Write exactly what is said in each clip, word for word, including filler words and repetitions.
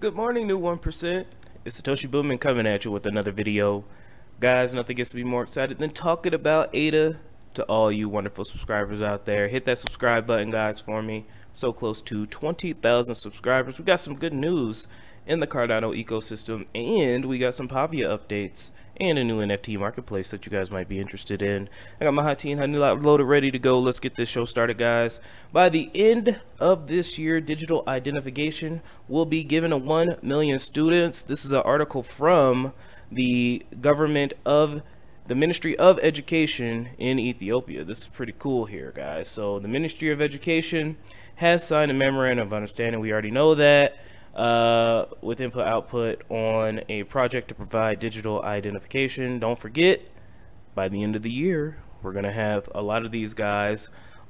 Good morning, new one percent. It's Satoshi Boomin coming at you with another video. Guys, nothing gets to be more excited than talking about A D A to all you wonderful subscribers out there. Hit that subscribe button, guys, for me. So close to twenty thousand subscribers. We got some good news in the Cardano ecosystem, and we got some Pavia updates and a new N F T marketplace that you guys might be interested in. I got my hot tea and honey loaded, ready to go. Let's get this show started, guys. By the end of this year, digital identification will be given to one million students. This is an article from the government of the Ministry of Education in Ethiopia. This is pretty cool here, guys. So the Ministry of Education has signed a memorandum of understanding. We already know that. Uh, with input output on a project to provide digital identification. Don't forget, by the end of the year, we're going to have a lot of these guys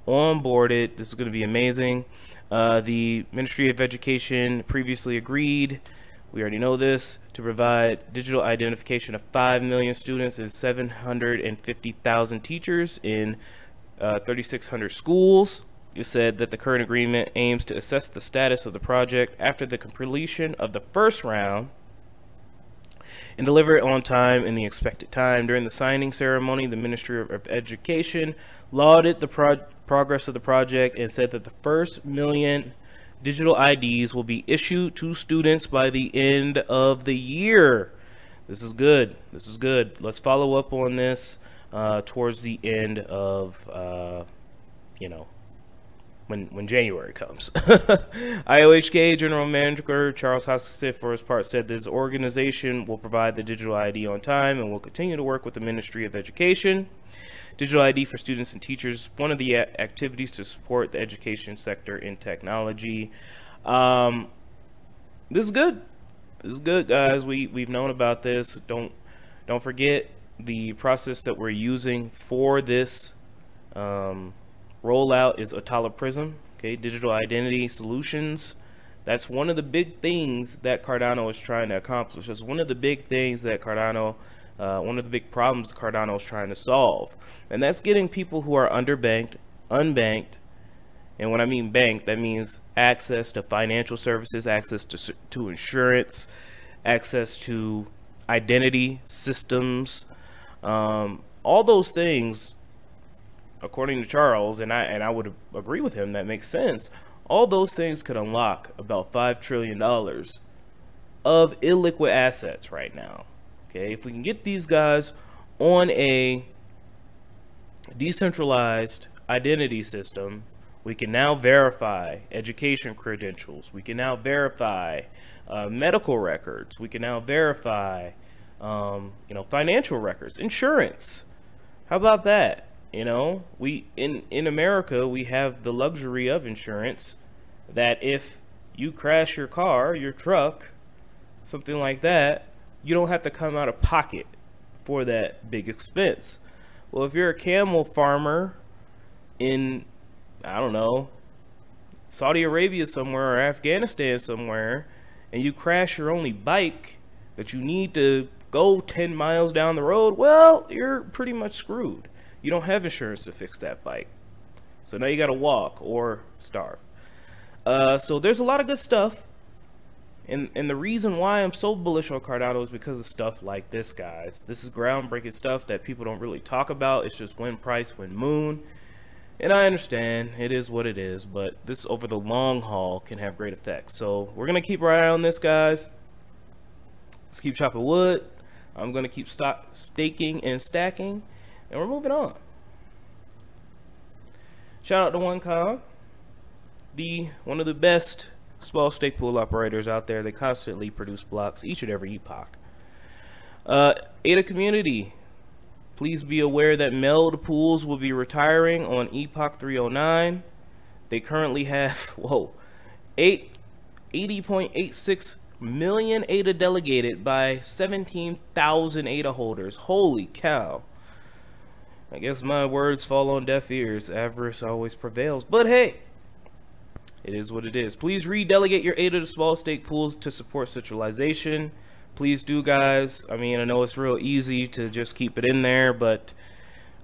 onboarded. This is going to be amazing. Uh, the Ministry of Education previously agreed, we already know this, to provide digital identification of five million students and seven hundred fifty thousand teachers in uh, three thousand six hundred schools. It said that the current agreement aims to assess the status of the project after the completion of the first round and deliver it on time in the expected time. During the signing ceremony, the Ministry of Education lauded the pro progress of the project and said that the first million digital I Ds will be issued to students by the end of the year. This is good. This is good. Let's follow up on this uh, towards the end of, uh, you know, When, when January comes. I O H K General Manager Charles Hoskinson, for his part, said this organization will provide the digital I D on time and will continue to work with the Ministry of Education. Digital I D for students and teachers is one of the activities to support the education sector in technology. Um, this is good. This is good, guys. We, we've known about this. Don't, don't forget the process that we're using for this um, rollout is Atala Prism, okay, digital identity solutions. That's one of the big things that Cardano is trying to accomplish. That's one of the big things that Cardano, uh, one of the big problems Cardano is trying to solve. And that's getting people who are underbanked, unbanked. And when I mean banked, that means access to financial services, access to, to insurance, access to identity systems, um, all those things. According to Charles, and I and I would agree with him, that makes sense, all those things could unlock about five trillion dollars of illiquid assets right now. Okay, if we can get these guys on a decentralized identity system, we can now verify education credentials. We can now verify uh, medical records. We can now verify um, you know, financial records, insurance. How about that? You know, we in in America, we have the luxury of insurance that if you crash your car, your truck, something like that, you don't have to come out of pocket for that big expense. Well, if you're a camel farmer in, I don't know, Saudi Arabia somewhere or Afghanistan somewhere, and you crash your only bike that you need to go ten miles down the road, well, you're pretty much screwed. You don't have insurance to fix that bike. So now you got to walk or starve. Uh, so there's a lot of good stuff. And, and the reason why I'm so bullish on Cardano is because of stuff like this, guys. This is groundbreaking stuff that people don't really talk about. It's just win price, win moon. And I understand it is what it is, but this over the long haul can have great effects. So we're going to keep our eye on this, guys. Let's keep chopping wood. I'm going to keep stock staking and stacking. And we're moving on. Shout out to OneCom, the one of the best small stake pool operators out there. They constantly produce blocks each and every epoch. Uh, A D A community, please be aware that MELD pools will be retiring on epoch three oh nine. They currently have, whoa, eighty point eight six million A D A delegated by seventeen thousand A D A holders. Holy cow. I guess my words fall on deaf ears. Avarice always prevails. But hey, it is what it is. Please redelegate your A D A to small stake pools to support centralization. Please do, guys. I mean, I know it's real easy to just keep it in there, but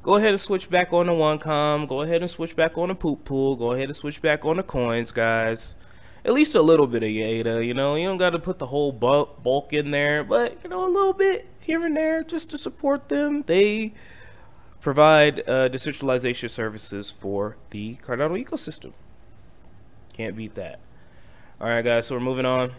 go ahead and switch back on to OneCom. Go ahead and switch back on to Poop Pool. Go ahead and switch back on to coins, guys. at least a little bit of your A D A, you know. You don't got to put the whole bulk in there, but, you know, a little bit here and there just to support them. They provide uh, decentralization services for the Cardano ecosystem. Can't beat that. All right, guys, so we're moving on.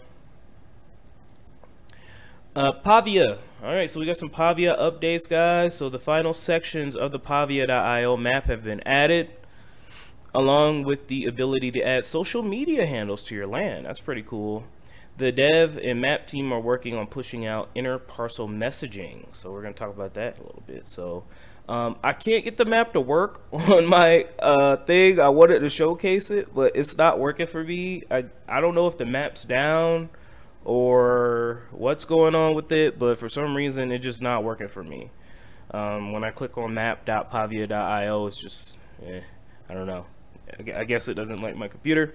Uh, Pavia. All right, so we got some Pavia updates, guys. So the final sections of the Pavia dot I O map have been added, along with the ability to add social media handles to your LAN. That's pretty cool. The dev and map team are working on pushing out inter-parcel messaging. So we're going to talk about that in a little bit. So um, I can't get the map to work on my uh, thing. I wanted to showcase it, but it's not working for me. I, I don't know if the map's down or what's going on with it, but for some reason, it's just not working for me. Um, when I click on map dot pavia dot I O, it's just, eh, I don't know. I guess it doesn't like my computer.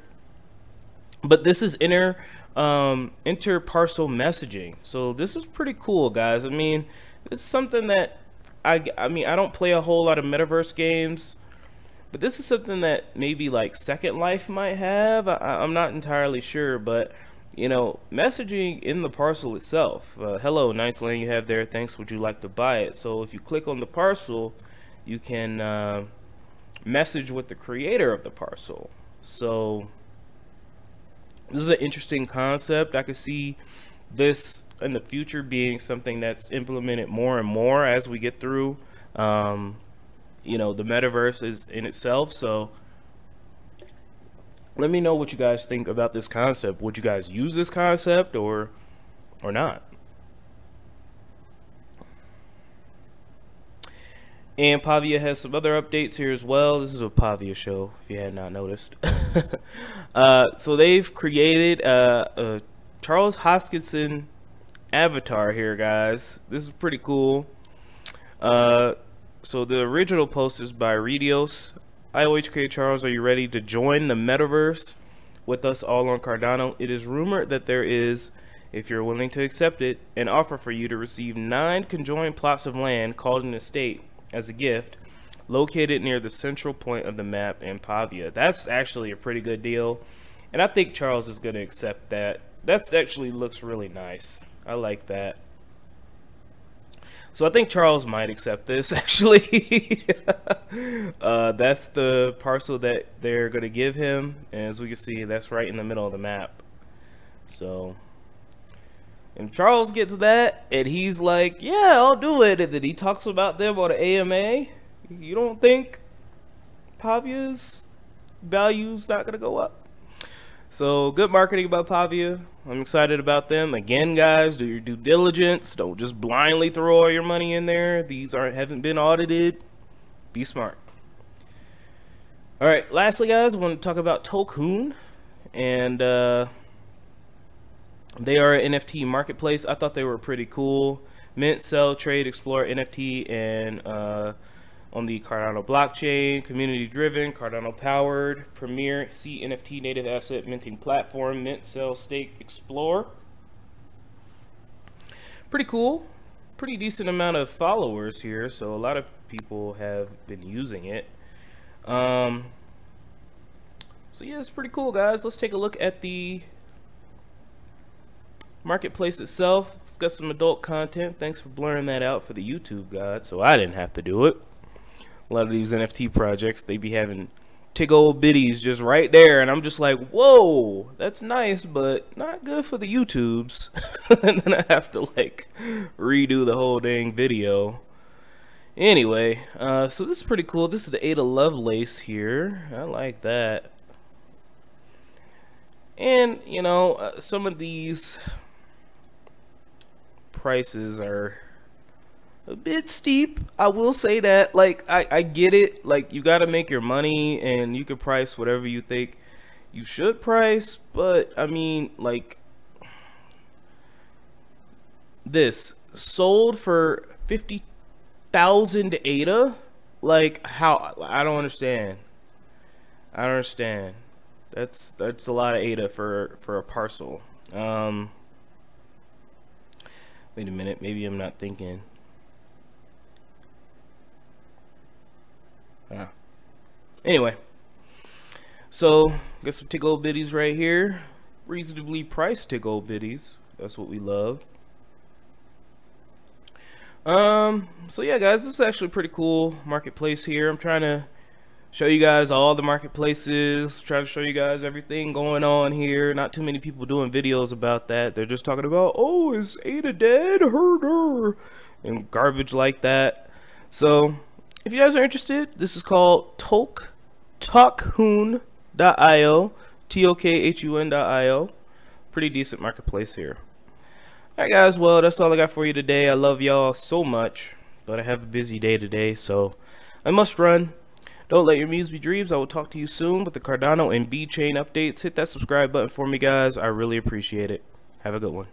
But this is inter um, inter-parcel messaging. So this is pretty cool, guys. I mean, it's something that I I mean, I don't play a whole lot of metaverse games, but this is something that maybe like Second Life might have. I, I'm not entirely sure, but you know, messaging in the parcel itself. Uh, hello, nice lane you have there. Thanks. Would you like to buy it? So if you click on the parcel, you can uh, message with the creator of the parcel. So this is an interesting concept. I could see this in the future being something that's implemented more and more as we get through, um, you know, the metaverse is in itself. So let me know what you guys think about this concept. Would you guys use this concept or, or not? And Pavia has some other updates here as well. This is a Pavia show, if you had not noticed. uh, so they've created uh, a Charles Hoskinson avatar here, guys. This is pretty cool. Uh, so the original post is by Redios. I O H K Charles, are you ready to join the metaverse with us all on Cardano? It is rumored that there is, if you're willing to accept it, an offer for you to receive nine conjoined plots of land called an estate as a gift, located near the central point of the map in Pavia. That's actually a pretty good deal, and I think Charles is going to accept that. That's actually looks really nice. I like that. So I think Charles might accept this, actually. uh, that's the parcel that they're going to give him, and as we can see, that's right in the middle of the map. So and Charles gets that, and he's like, yeah, I'll do it. And then he talks about them on the A M A. You don't think Pavia's value's not going to go up? So good marketing by Pavia. I'm excited about them. Again, guys, do your due diligence. Don't just blindly throw all your money in there. These aren't haven't been audited. Be smart. All right, lastly, guys, I want to talk about Tokhun. And uh, they are an N F T marketplace. I thought they were pretty cool. Mint, sell, trade, explore N F T and uh, on the Cardano blockchain, community driven, Cardano powered, premier C N F T native asset minting platform, mint, sell, stake, explore. Pretty cool. Pretty decent amount of followers here. So a lot of people have been using it. Um, so yeah, it's pretty cool, guys. Let's take a look at the marketplace itself. It's got some adult content. Thanks for blurring that out for the YouTube guide, so I didn't have to do it. A lot of these N F T projects, they be having tick old biddies just right there, and I'm just like, whoa, that's nice, but not good for the YouTubes. And then I have to like redo the whole dang video. Anyway, uh, so this is pretty cool. This is the Ada Lovelace here. I like that. And you know, uh, some of these prices are a bit steep. I will say that, like, I, I get it. Like, you got to make your money and you can price whatever you think you should price. But I mean, like, this sold for fifty thousand A D A. Like, how? I don't understand. I don't understand. That's that's a lot of A D A for for a parcel. Um, wait a minute, maybe I'm not thinking. Ah. Anyway, so got some tickle bitties right here. reasonably priced tick old biddies. That's what we love. Um, so yeah, guys, this is actually a pretty cool marketplace here. I'm trying to show you guys all the marketplaces, trying to show you guys everything going on here. Not too many people doing videos about that. They're just talking about, oh, is Ada dead? Her, her, and garbage like that. So if you guys are interested, this is called Tokhun dot i o, T O K H U N dot i o. Pretty decent marketplace here. All right, guys, well, that's all I got for you today. I love y'all so much, but I have a busy day today, so I must run. Don't let your muse be dreams. I will talk to you soon with the Cardano and B-Chain updates. Hit that subscribe button for me, guys. I really appreciate it. Have a good one.